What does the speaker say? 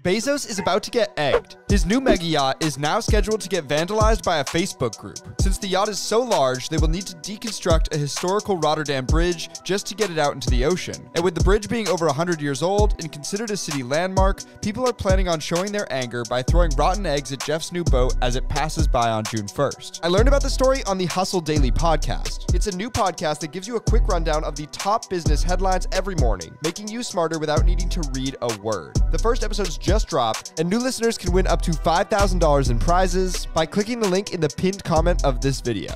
Bezos is about to get egged. His new mega yacht is now scheduled to get vandalized by a Facebook group. Since the yacht is so large, they will need to deconstruct a historical Rotterdam bridge just to get it out into the ocean. And with the bridge being over 100 years old and considered a city landmark, people are planning on showing their anger by throwing rotten eggs at Jeff's new boat as it passes by on June 1st. I learned about the story on the Hustle Daily podcast. It's a new podcast that gives you a quick rundown of the top business headlines every morning, making you smarter without needing to read a word. The first episode's just dropped, and new listeners can win up to $5,000 in prizes by clicking the link in the pinned comment of this video.